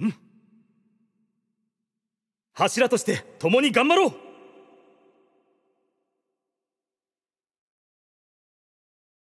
うん、柱として共に頑張ろう。